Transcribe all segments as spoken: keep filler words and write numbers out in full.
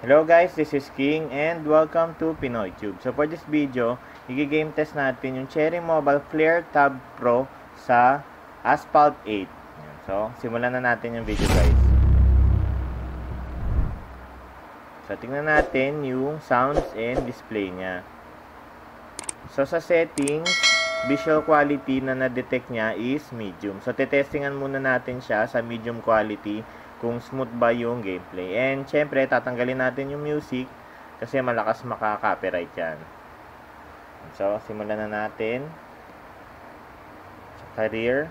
Hello guys, this is King and welcome to PinoyTube. So for this video, i-game test natin yung Cherry Mobile Flare Tab Pro sa Asphalt eight. So, simulan na natin yung video guys. So, tingnan natin yung sounds and display niya. So, sa settings, visual quality na na-detect niya is medium. So, tetestingan muna natin siya sa medium quality kung smooth ba yung gameplay. And syempre, tatanggalin natin yung music kasi malakas maka-copyright yan. So, simulan na natin. Career.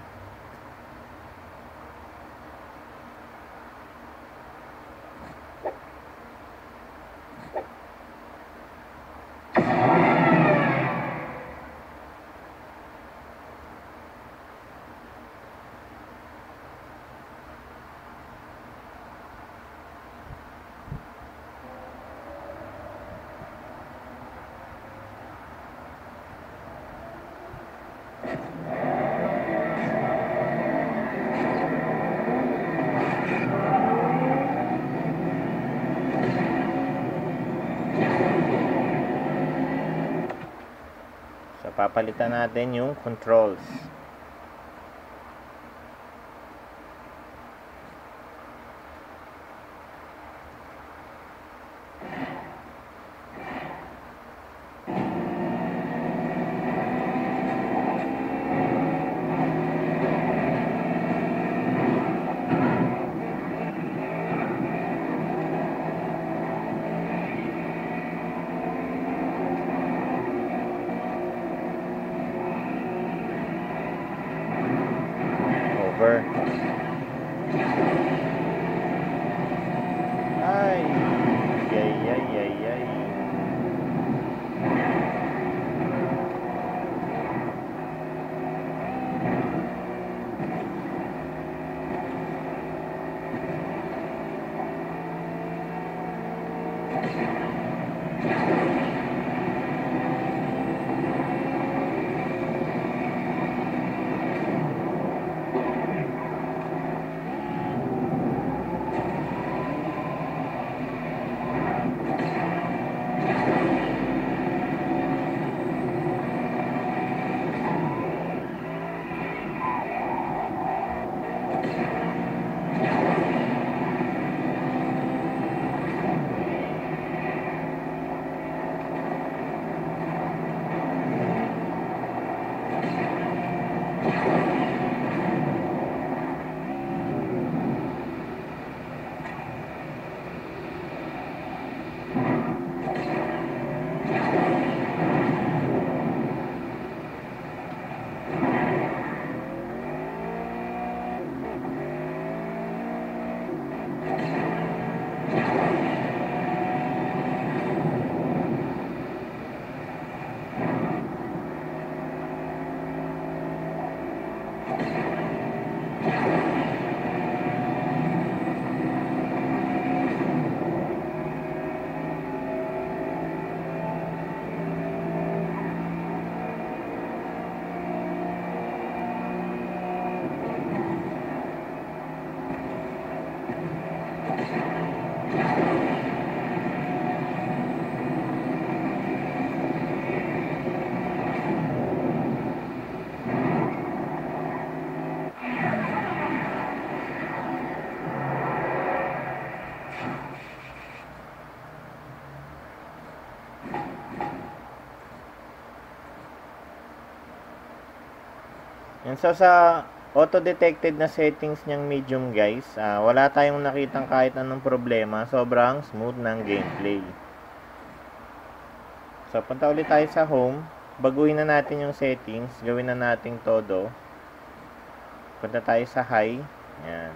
So, papalitan natin yung controls. Ay, ay, ay, ay, ay. And so sa auto-detected na settings niyang medium guys, uh, wala tayong nakitang kahit anong problema. Sobrang smooth ng gameplay. So punta ulit tayo sa home. Baguhin na natin yung settings. Gawin na natin todo. Punta tayo sa high. Yan.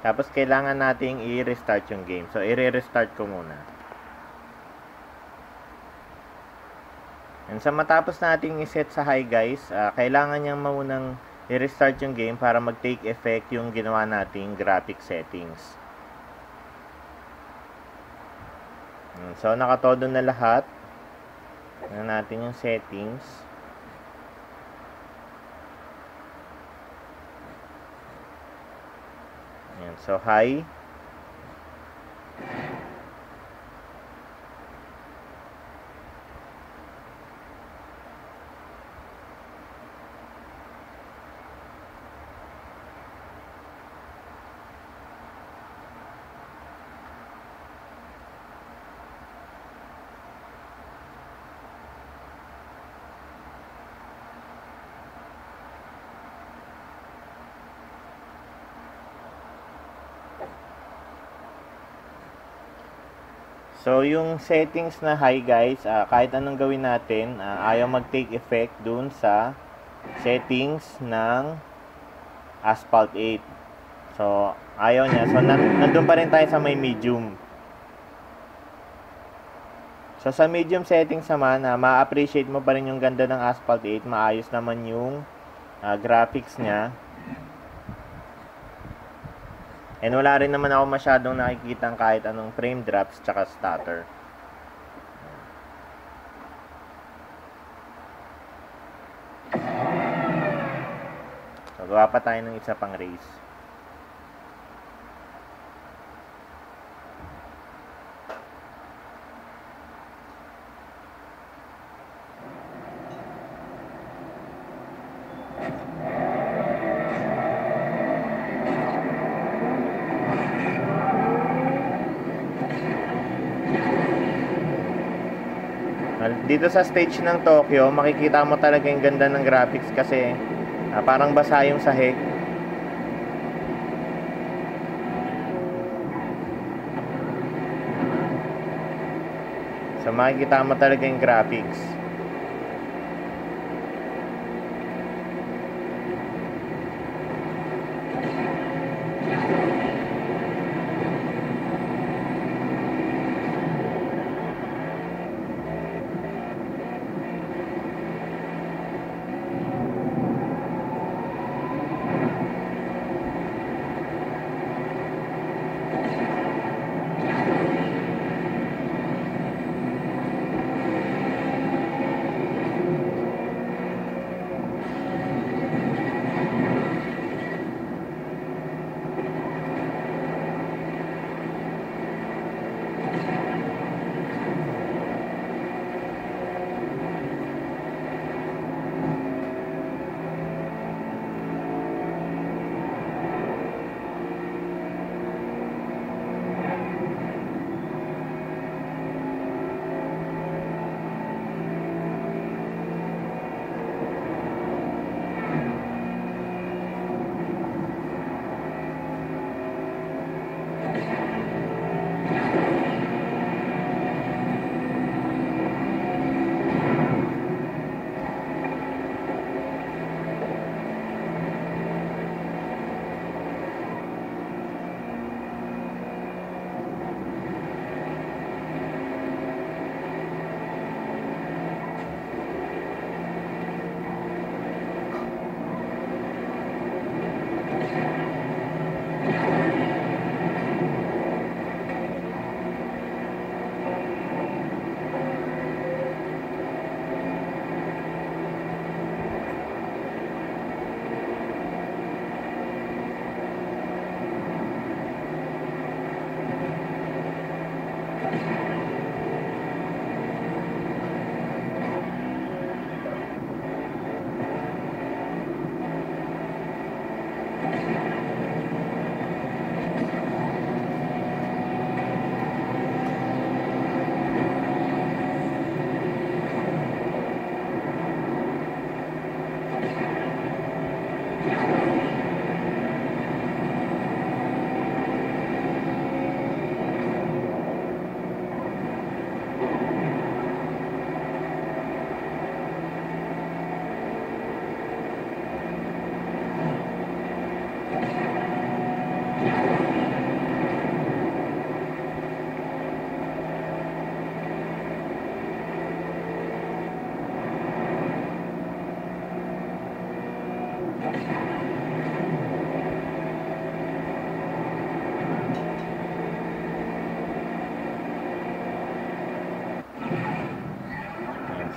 Tapos, kailangan nating i-restart yung game. So, i-restart ko muna. And sa matapos nating i-set sa high guys, uh, kailangan niyang maunang i-restart yung game para mag-take effect yung ginawa nating graphic settings. And so, nakatodo na lahat. Tignan natin yung settings. Ayan. So, high. So, yung settings na high guys, uh, kahit anong gawin natin, uh, ayaw mag-take effect dun sa settings ng Asphalt eight. So, ayaw niya. So, na nandun pa rin tayo sa may medium. So, sa medium settings naman, uh, ma-appreciate mo pa rin yung ganda ng Asphalt eight. Maayos naman yung uh, graphics niya. And wala rin naman ako masyadong nakikita kahit anong frame drops tsaka stutter. So, gawa pa tayo ng isa pang race. Dito sa stage ng Tokyo, makikita mo talaga yung ganda ng graphics kasi ah, parang basa yung sahig. So makikita mo talaga yung graphics.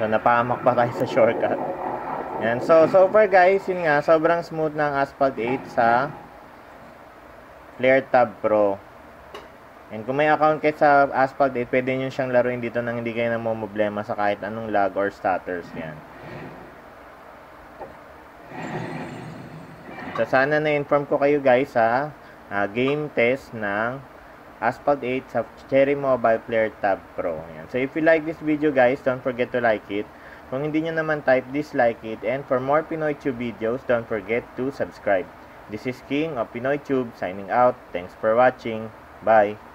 So napahamak pa tayo sa shortcut. Yan. So so far guys, yun nga, sobrang smooth ng Asphalt eight sa Flare Tab Pro. And kung may account kayo sa Asphalt eight, pwede nyo siyang laruin dito nang hindi kayo namumblema sa kahit anong lag or stutters. Yan. So sana na-inform ko kayo guys sa uh, game test ng Asphalt eight sa Cherry Mobile Flare Tab Pro. Yan. So if you like this video guys, don't forget to like it. Kung hindi nyo naman, type dislike it. And for more PinoyTube videos, don't forget to subscribe. This is King of PinoyTube signing out. Thanks for watching. Bye!